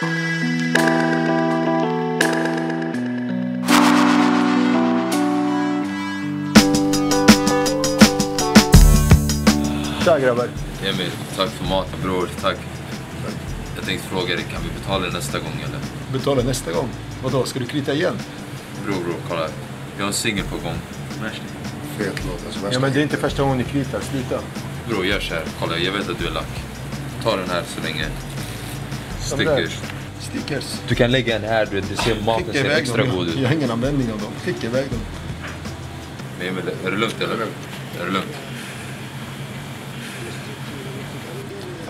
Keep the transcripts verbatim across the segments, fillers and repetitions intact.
Tja grabbar. Emil, tack för maten bror, tack. Jag tänkte fråga dig, kan vi betala nästa gång eller? Betala nästa gång? Vadå, ska du krita igen? Bror, bror, kolla här. Jag har en singel på gång. Värsta. Fet låt, alltså värsta. Ja men det är inte första gången ni kritar, sluta. Bror, gör så här, kolla, jag vet att du är lack. Ta den här så länge. Stickers. Stickers. Du kan lägga den här, du vet, det ser maten ser extra god ut. Jag har ingen användning av dem, skicka iväg dem. Nej men, är det lugnt eller? Är det lugnt?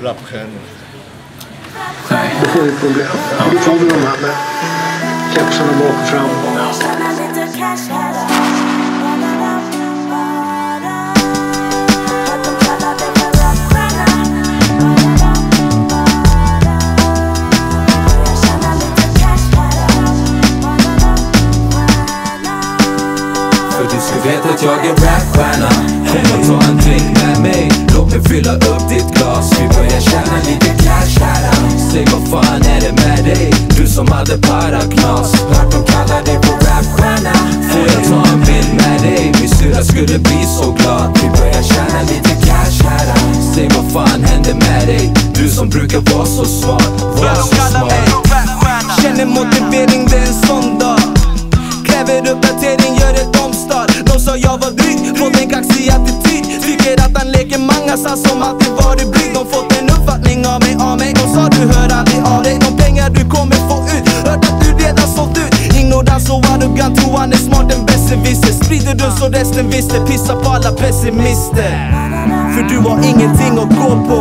Rapstjärna. Det får vi problem. Då får vi de här med kapsarna bak och fram. För du ska veta att jag är rapstjärna. Kom och ta en drink med mig. Låt mig fylla upp ditt glas. Vi börjar tjäna lite cash här. Säg vad fan är det med dig? Du som hade paraknas. Hört de kallar dig på rapstjärna. Får jag ta en bild med dig? Min syra skulle bli så glad. Vi börjar tjäna lite cash här. Säg vad fan händer med dig? Du som brukar vara så svart. Var så smart. Känner motivering, det är en sån dag. Kräver uppdatering, gör ett omstart. De sa jag var dryg, från en kaxig attityd. Tycker att han leker mangasar som alltid varit bryg. De fått en uppfattning av mig, av mig. De sa du hör aldrig av dig. De pengar du kommer få ut, hört att du redan sålt ut. Ignorans och arrogant, tror han är smart, den bäste visste. Sprider du så resten visste, pissar på alla pessimister. För du har ingenting att gå på.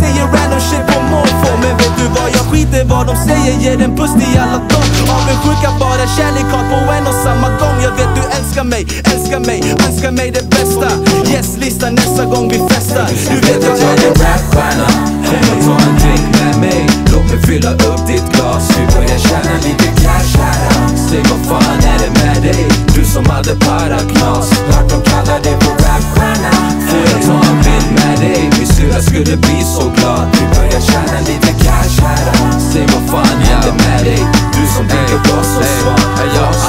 Säger random shit på målfå. Men vet du vad, jag skiter vad de säger. Ger en puss till alla dom. Avundsjuka bara kärlek har på en och samma gång. Jag vet du älskar mig, älskar mig, önskar mig det bästa. Yes, lista nästa gång vi festar. Du vet att jag är en rapstjärna. Kom och ta en drink med mig. Låt mig fylla upp ditt glas. Vi börjar tjäna lite cash här. Säg vad fan är det med dig? Du som hade paraknas. Hört de kallar dig på rapstjärna. Får jag ta en bild med dig? Min syra skulle bli så glad. Vi börjar tjäna lite cash här. Säg vad fan händer med dig? Du som brukar vara så svart.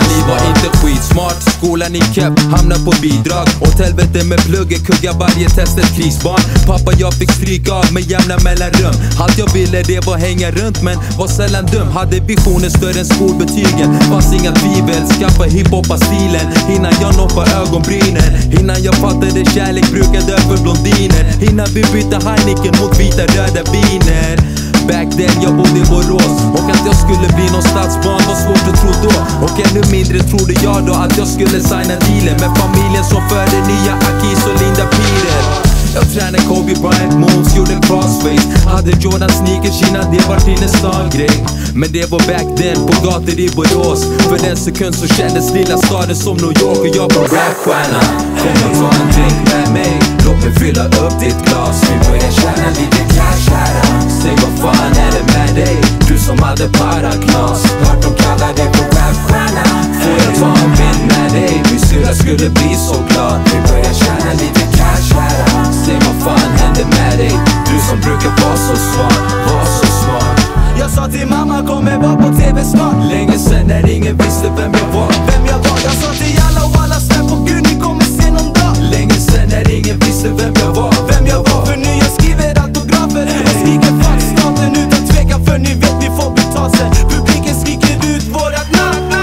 Ali var inte skitsmart, skolan i kepp, hamnar på bidrag. Åt helvete med plugget, kugga varje testet krisbarn. Pappa jag fick stryka av med jämna mellanrum. Allt jag ville det var hänga runt men var sällan dum. Hade visioner större än skolbetygen. Fanns inga tvivel, skaffa hiphoppa-stilen. Innan jag noppade ögonbrynen. Innan jag fattade kärlek brukade över blondiner. Innan vi bytte Heineken mot vita röda viner. Back then jag bodde i Borås. Och att jag skulle bli någon stadsbarn var svårt att tro då. Och ännu mindre trodde jag då att jag skulle signa dealen med familjen som födde nya Akis och Linda Pira. Jag tränade Kobe Bryant moves, gjorde crossface. Hade Jordan sneakers innan det var din stan grej. Men det var back then på gator i Borås. För den sekund så kändes lilla staden som New York. Och jag var rapstjärna. Kom och ta en drink med mig. Låt mig fylla upp ditt glas. Vi börjar tjäna lite cash här. Säg vad fan är det med dig? Du som hade paraknas. Hört de kallar dig på rapstjärna. Får jag ta en bild med dig? Min syra skulle bli så glad. Vi börjar tjäna lite cash här. Säg vad fan händer med dig? Du som brukar vara så svart. Var så svart. Jag sa till mamma kommer vara på tv snart. Länge sen när ingen visste vem jag var. Vem jag var, jag sa till alla och alla snäpp. Och gud ni kommer se någon dag. Länge sen när ingen visste vem jag var. Vem jag var, för nu jag skriver autografer. Jag skriker fuck staten utan tvekan. För ni vet vi får betala sen. Publiken skriker ut vårat namn.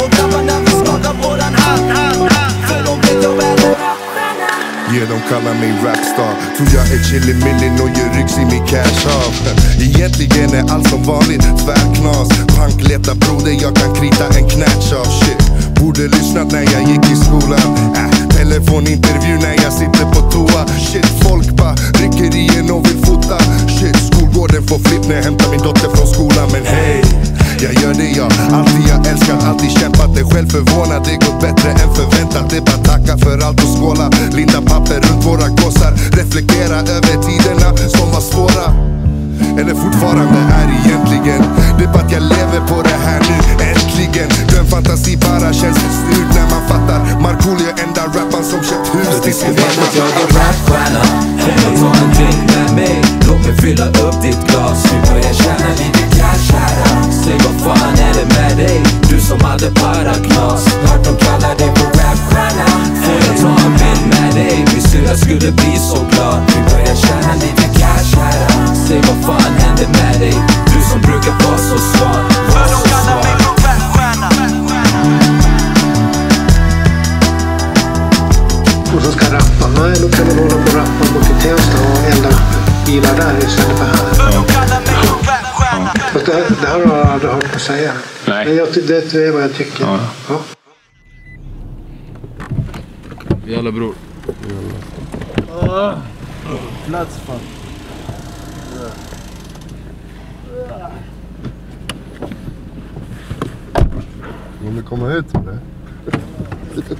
Och grabbarna vi skakar våran hand. För de vet jag är en rapstjärna. Yeah, de kallar mig rapstar. Tror jag är chillig millin och gör rycks i min cash av. Egentligen är allt som vanligt tvärknas. Pankleta broder, jag kan krita en knatch av shit. Borde lyssnat när jag gick i skolan. äh, Telefonintervju när jag sitter på toa. Shit, folk bara rycker igen och vill fota. Shit, skolgården får flipp när jag hämtar min dotter från skolan. Men hej, jag gör det jag alltid jag älskar, alltid kämpat. Det själv förvånad, det går bättre än förväntat. Det bara tacka för allt och skåla. Linda papper runt våra gossar. Reflektera över tiderna som var svåra. Eller fortfarande är egentligen. Det är bara att jag lever på det här nu, äntligen. Den fantasi bara känns slut när man fattar. Markoolio är enda rapparen som köpt hus till sin mamma. Jag är rapstjärna. Kom och ta en drink med mig. Låt mig fylla upp ditt glas. Vi börjar tjäna lite cash. enda bilar där istället för här. Ja. Ja. Fast det, det här har jag aldrig hört på att säga. Nej. Men jag, det är vad jag tycker. Ja. Ja. Jalla bror. Jalla. Plats fan. Om du kommer hit med det.